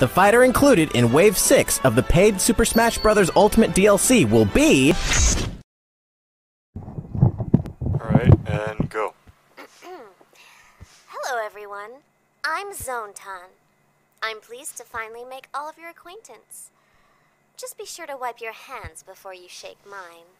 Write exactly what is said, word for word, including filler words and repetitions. The fighter included in Wave six of the paid Super Smash Bros Ultimate D L C will be... Alright, and go. Hello everyone, I'm Zone-Tan. I'm pleased to finally make all of your acquaintance. Just be sure to wipe your hands before you shake mine.